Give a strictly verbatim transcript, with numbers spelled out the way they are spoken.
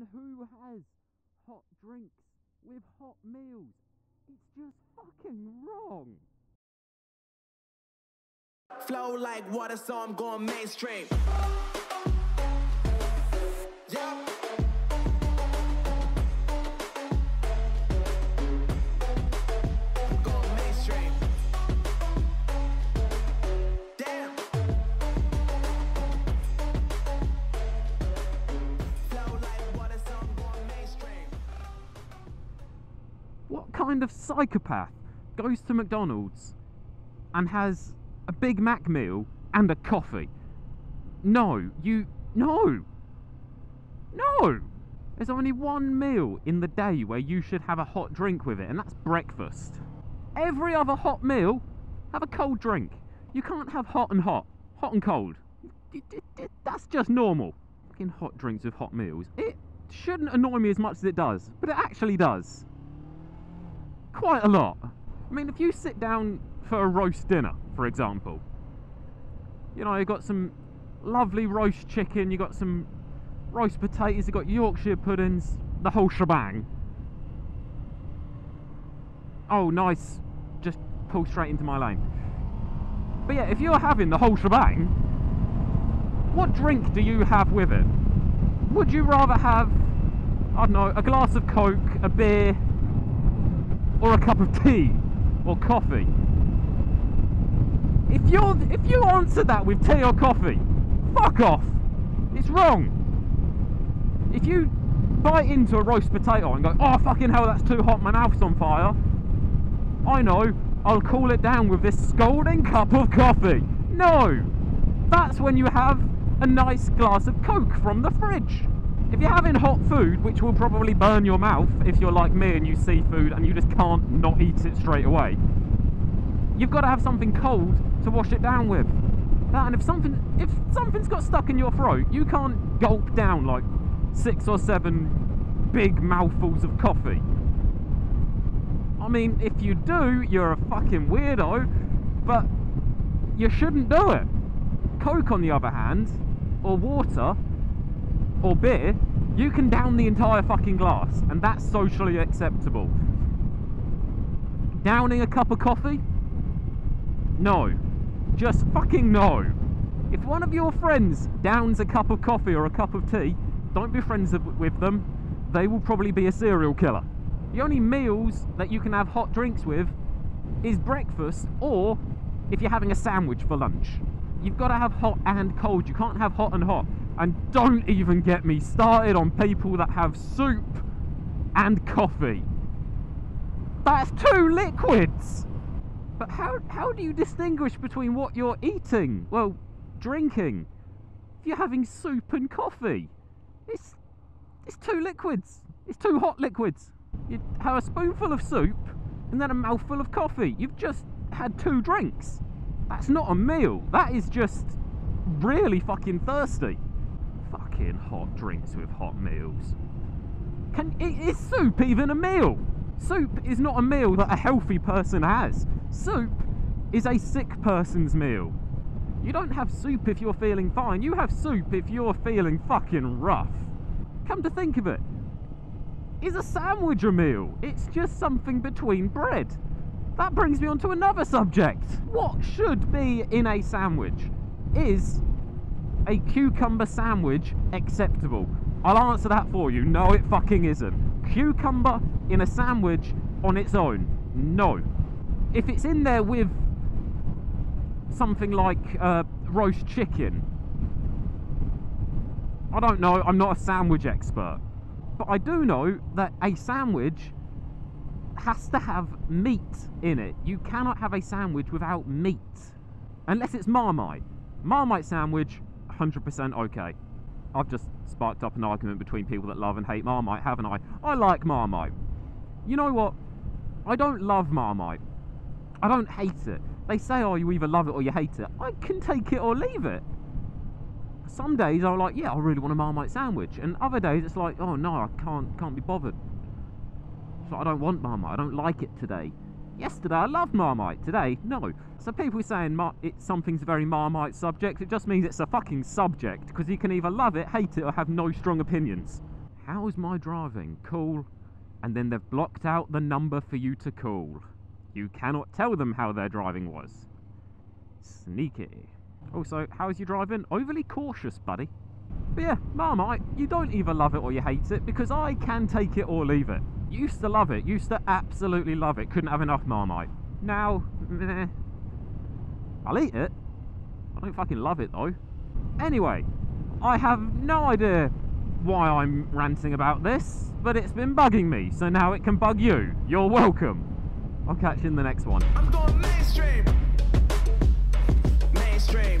mean, who has hot drinks with hot meals? It's just fucking wrong. Flow like water, so I'm going mainstream. Yeah. Kind of psychopath goes to McDonald's and has a Big Mac meal and a coffee? No, you, no, no. There's only one meal in the day where you should have a hot drink with it, and that's breakfast. Every other hot meal, have a cold drink. You can't have hot and hot, hot and cold. That's just normal. Fucking hot drinks with hot meals. It shouldn't annoy me as much as it does, but it actually does. Quite a lot. I mean, if you sit down for a roast dinner, for example, you know, you've got some lovely roast chicken, you've got some roast potatoes, you've got Yorkshire puddings, the whole shebang. Oh, nice. Just pull straight into my lane. But yeah, if you're having the whole shebang, what drink do you have with it? Would you rather have, I don't know, a glass of Coke, a beer, or a cup of tea or coffee? If you're if you answer that with tea or coffee, fuck off. It's wrong. If you bite into a roast potato and go, oh fucking hell, that's too hot, my mouth's on fire, I know, I'll cool it down with this scalding cup of coffee. No, that's when you have a nice glass of Coke from the fridge. If you're having hot food, which will probably burn your mouth if you're like me and you see food and you just can't not eat it straight away, you've got to have something cold to wash it down with. That, and if something, if something's got stuck in your throat, you can't gulp down like six or seven big mouthfuls of coffee. I mean, if you do, you're a fucking weirdo, but you shouldn't do it. Coke, on the other hand, or water, or beer, you can down the entire fucking glass, and that's socially acceptable. Downing a cup of coffee? No. Just fucking no. If one of your friends downs a cup of coffee or a cup of tea, don't be friends with them. They will probably be a serial killer. The only meals that you can have hot drinks with is breakfast, or if you're having a sandwich for lunch. You've got to have hot and cold. You can't have hot and hot. And don't even get me started on people that have soup and coffee. That's two liquids! But how, how do you distinguish between what you're eating? Well, drinking. If you're having soup and coffee, it's, it's two liquids. It's two hot liquids. You have a spoonful of soup and then a mouthful of coffee. You've just had two drinks. That's not a meal. That is just really fucking thirsty. Fucking hot drinks with hot meals. Can, is soup even a meal? Soup is not a meal that a healthy person has. Soup is a sick person's meal. You don't have soup if you're feeling fine. You have soup if you're feeling fucking rough. Come to think of it, is a sandwich a meal? It's just something between bread. That brings me on to another subject. What should be in a sandwich? Is a cucumber sandwich acceptable? I'll answer that for you. No, it fucking isn't. Cucumber in a sandwich on its own? No. If it's in there with something like uh, roast chicken, I don't know, I'm not a sandwich expert, but I do know that a sandwich has to have meat in it. You cannot have a sandwich without meat, unless it's Marmite. Marmite sandwich, one hundred percent okay. I've just sparked up an argument between people that love and hate Marmite, haven't I? I like Marmite. You know what? I don't love Marmite. I don't hate it. They say, oh, you either love it or you hate it. I can take it or leave it. Some days I'm like, yeah, I really want a Marmite sandwich. And other days it's like, oh no, I can't, can't be bothered. So I don't want Marmite. I don't like it today. Yesterday I loved Marmite, today no. So people saying Mar it, something's a very Marmite subject, it just means it's a fucking subject, because you can either love it, hate it, or have no strong opinions. how is my driving? Cool. And then they've blocked out the number for you to call. You cannot tell them how their driving was. Sneaky. Also, how is your driving? Overly cautious, buddy. But yeah, Marmite, you don't either love it or you hate it, because I can take it or leave it. Used to love it, used to absolutely love it, couldn't have enough Marmite. Now, meh. I'll eat it. I don't fucking love it though. Anyway, I have no idea why I'm ranting about this, but it's been bugging me, so now it can bug you. You're welcome. I'll catch you in the next one. I'm going mainstream. Mainstream.